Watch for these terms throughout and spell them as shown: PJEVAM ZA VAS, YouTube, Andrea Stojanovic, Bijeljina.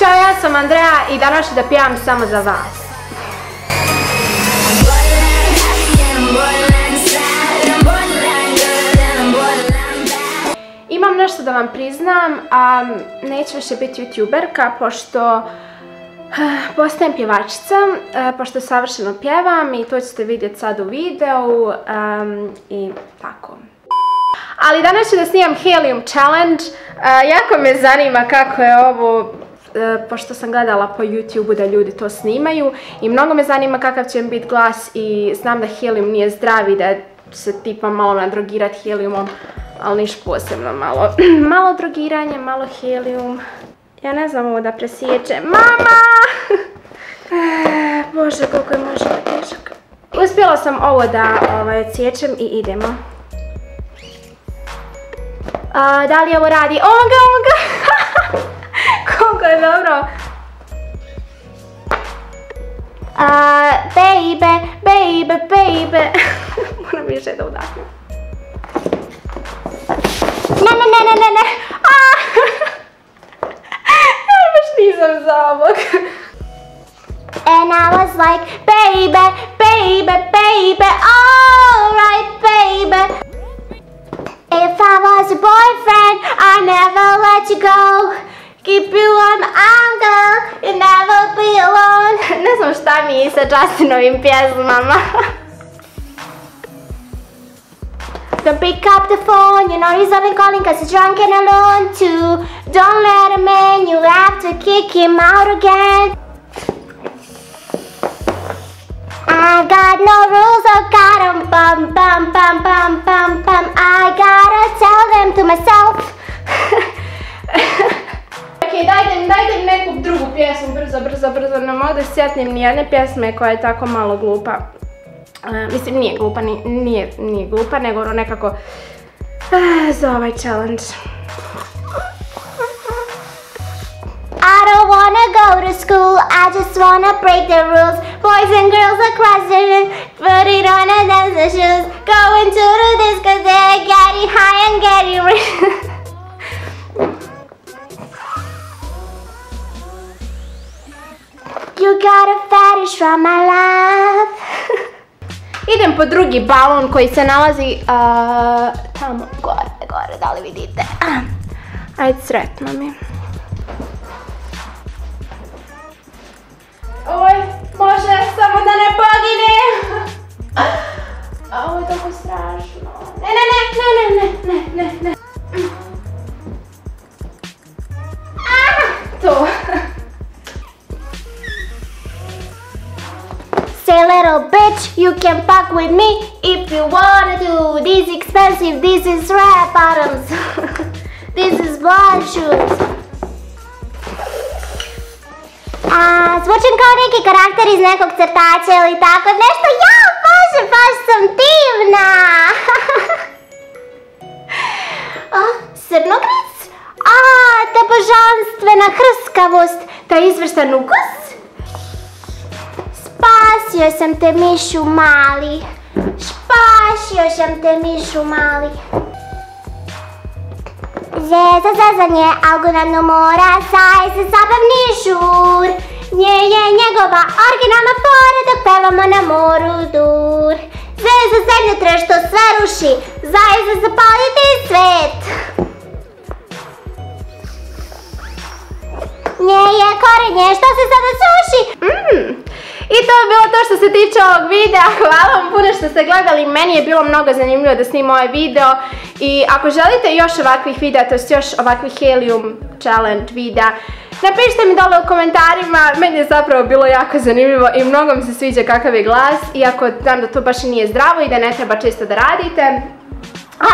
Ćao, ja sam Andreja i danas ću da pjevam samo za vas. Imam nešto da vam priznam, a neću više biti youtuberka pošto postajem pjevačica, pošto savršeno pjevam i to ćete vidjeti sad u videu i tako. Ali danas ću da snimam Helijum Challenge, jako me zanima kako je ovo, pošto sam gledala po YouTube-u da ljudi to snimaju i mnogo me zanima kakav će biti glas i znam da helijum nije zdravi, da se tipa malo nadrogirat helijumom, ali niš posebno, malo drogiranje, malo helijum. Ja ne znam ovo da presječe. Mama! Bože, koliko je možda teško. Uspjela sam ovo da odsječem i idemo. Da li ovo radi? Ovo ga! Koliko je dobro! Baby, baby, baby! Moram više da udahnem. Ne! Nisam za ovog. And I was like, baby, baby, baby, alright baby. If I was your boyfriend, I'd never let you go. Keep you on my angle, you'll never be alone. Ne znam šta mi je sa Justinovim pjesmama. Don't pick up the phone, you know he's not been calling cause he's drunk and alone too. Don't let him in, you have to kick him out again. I got no rules, I got him, bum bum bum bum bum bum. I gotta tell them to myself. Ok, dajte mi neku drugu pjesmu, brzo, ne mogu da sjetnim nijedne pjesme koja je tako malo glupa. Mislim, nije glupa, nego ono nekako za ovaj challenge. I don't wanna go to school, I just wanna break the rules. Boys and girls across the room, put it on and dance the shoes. Going to do this cause they're getting high and getting rich. You got a fetish from my love. Idem po drugi balon koji se nalazi tamo gore, da li vidite? Ajde, sretno mi. Oj, može, samo da ne poginem! Ovo je tako strašno. Ne. To. Say little bitch, you can fuck with me if you wanna do. This is expensive, this is red bottoms, this is blonde shoes. Zvučim kao neki karakter iz nekog crtača ili tako nešto. Jao, bože, baš sam divna. Srnogric? Ta božanstvena hrskavost, ta izvrstan ukus. Spasio sam te, mišu mali. Spasio sam te, mišu mali. Zezanje, algonadno mora, saj se zabavni žur. Nje je njegova originalna fora dok pevamo na moru dur. Zeza zemljotres što sve ruši, zaista zapaliti svet. Nje je korenje što se sada suši. I to je bilo to što se tiče ovog videa. Hvala vam puno što ste gledali, meni je bilo mnogo zanimljivo da snimam ovaj video i ako želite još ovakvih videa, to jest još ovakvih Helijum Challenge videa, napišite mi dole u komentarima, meni je zapravo bilo jako zanimljivo i mnogo mi se sviđa kakav je glas, iako znam da to baš nije zdravo i da ne treba često da radite.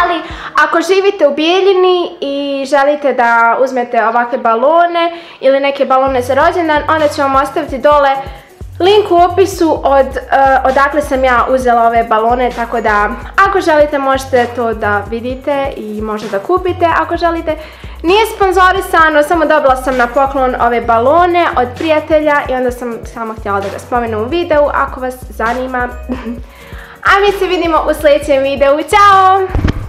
Ali ako živite u Bijeljini i želite da uzmete ovakve balone ili neke balone za rođendan, onda ću vam ostaviti dole link u opisu odakle sam ja uzela ove balone, tako da ako želite možete to da vidite i možda da kupite ako želite. Nije sponzorisano, samo dobila sam na poklon ove balone od prijatelja i onda sam samo htjela da ga spomenem u videu ako vas zanima. A mi se vidimo u sljedećem videu, čao!